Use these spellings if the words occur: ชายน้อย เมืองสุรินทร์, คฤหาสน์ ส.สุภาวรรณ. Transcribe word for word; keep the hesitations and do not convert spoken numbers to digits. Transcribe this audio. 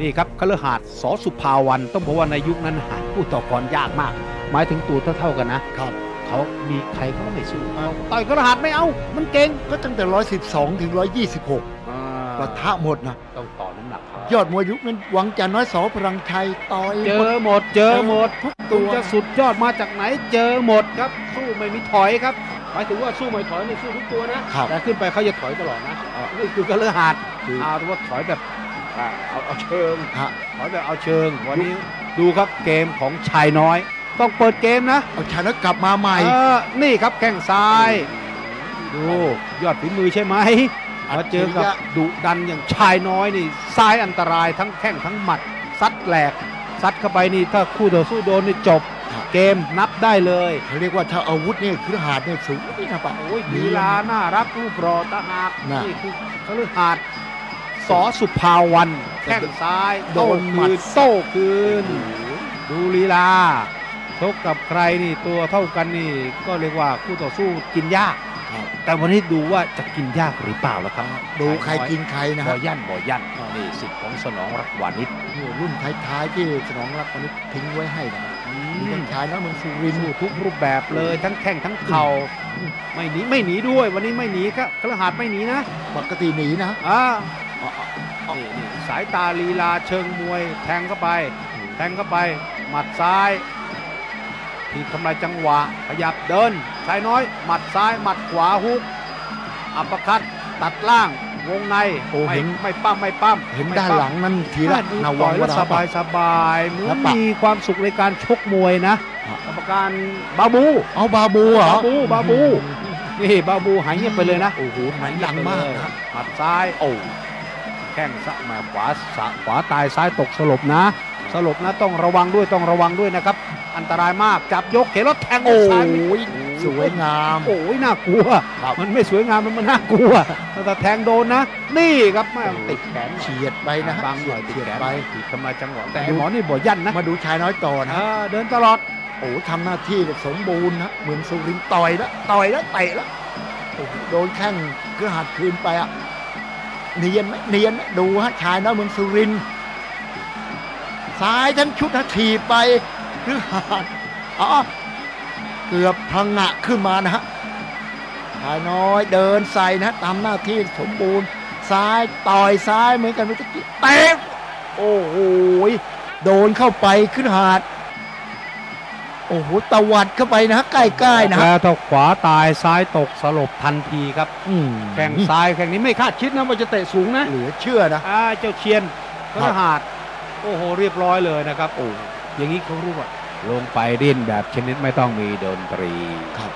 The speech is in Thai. นี่ครับคฤหาสน์ส.สุภาวันต้องบอกว่าในยุคนั้นหาคู่ต่อกรยากมากหมายถึงตัวเท่าๆกันนะครับเขามีใครเขาไม่สู้ต่อยคฤหาสน์ไม่เอามันเก่งก็ตั้งแต่หนึ่งร้อยสิบสองถึงหนึ่งร้อยยี่สิบหกประทะหมดนะต้องต่อน้ำหนักยอดมวยยุคนั้นหวังจะน้อยสอพลังชัยต่อยเจอหมดเจอหมดทุกตัวจะสุดยอดมาจากไหนเจอหมดครับสู้ไม่มีถอยครับหมายถึงว่าสู้ไม่ถอยนี่สู้ทุกตัวนะแต่ขึ้นไปเขาจะถอยตลอดนะนี่คือคฤหาสน์เอาว่าถอยแบบเอาเอาเชิงถอยแบบเอาเชิงวันนี้ดูครับเกมของชายน้อยต้องเปิดเกมนะเอาชนะกลับมาใหม่นี่ครับแข้งซ้ายดูยอดฝีมือใช่ไหมมาเจอกับดุดันอย่างชายน้อยนี่ซ้ายอันตรายทั้งแข้งทั้งหมัดซัดแหลกซัดเข้าไปนี่ถ้าคู่ต่อสู้โดนนี่จบเกมนับได้เลยเขาเรียกว่าถ้าอาวุธนี่คฤหาสน์เนี่ยสูงนี่นะปะโอ้ยดีลาน่ารักรูปรอตาหากนี่คือคฤหาสน์ส.สุภาวันแข้งซ้ายโดนหมัดโต้คืนดูลีลาชกกับใครนี่ตัวเท่ากันนี่ก็เรียกว่าคู่ต่อสู้กินยากแต่วันนี้ดูว่าจะกินยากหรือเปล่าล่ะครับดูใครกินใครนะบ่อยั่นบ่อยั่นนี่สิทธิ์ของสนองรักวานิชรุ่นท้ายๆที่สนองรักวานิชทิ้งไว้ให้นะนี่เป็นชายน้อยเมืองสุรินทร์ทุกรูปแบบเลยทั้งแข้งทั้งเข่าไม่หนีไม่หนีด้วยวันนี้ไม่หนีก็คฤหาสน์ไม่หนีนะปกติหนีนะอ่านี่นี่สายตาลีลาเชิงมวยแทงเข้าไปแทงเข้าไปหมัดซ้ายที่ทำลายจังหวะขยับเดินชายน้อยหมัดซ้ายหมัดขวาฮุกอัปคัตตัดล่างวงในโอ้เห็นไม่ปั้มไม่ปั้มเห็นด้านหลังนั่นทีละนาวและสบายสบายมีความสุขในการชกมวยนะกรรมการบาบูเอาบาบูเหรอบาบูนี่บาบูหายเงียบไปเลยนะโอ้โหหายหลังมากหมัดซ้ายโอ้แข้งซ้ายมาขวาขวาตายซ้ายตกสลบนะสลบนะต้องระวังด้วยต้องระวังด้วยนะครับอันตรายมากจับยกเข็นรถแทงโอ้ยสวยงามโอ้ยน่ากลัวมันไม่สวยงามมันน่ากลัวแต่แทงโดนนะนี่ครับไม่ติดแขนเฉียดไปนะบางหน่อยติดแขนไปติดกำลังจังหวะแต่หมอนี่บ่อยั่นนะมาดูชายน้อยต่อนะเดินตลอดโอ้ทำหน้าที่แบบสมบูรณ์นะเหมือนสุรินทร์ต่อยแล้วต่อยแล้วเตะแล้วโดนแข้งกระหัดคืนไปอะเนียนไหมเนียนดูฮะชายน้อยเมืองสุรินทร์ซ้ายทั้งชุดทัดทีไปหรือหันอ๋อเกือบพังหนะขึ้นมานะฮะชายน้อยเดินใส่นะตามหน้าที่สมบูรณ์ซ้ายต่อยซ้ายเหมือนกันเมื่อกี้เตะโอ้โหโดนเข้าไปขึ้นหันโอ้โหตวัดเข้าไปนะใกล้ๆนะแล้วถ้าขวาตายซ้ายตกสลบทันทีครับอืมแข่งซ้ายแข่งนี้ไม่คาดคิดนะว่าจะเตะสูงนะเหลือเชื่อนะอ่าเจ้าเชียนคฤหาสน์โอ้โหเรียบร้อยเลยนะครับโอ้อย่างนี้เขารู้ว่าลงไปดิ้นแบบชนิดไม่ต้องมีดนตรีครับ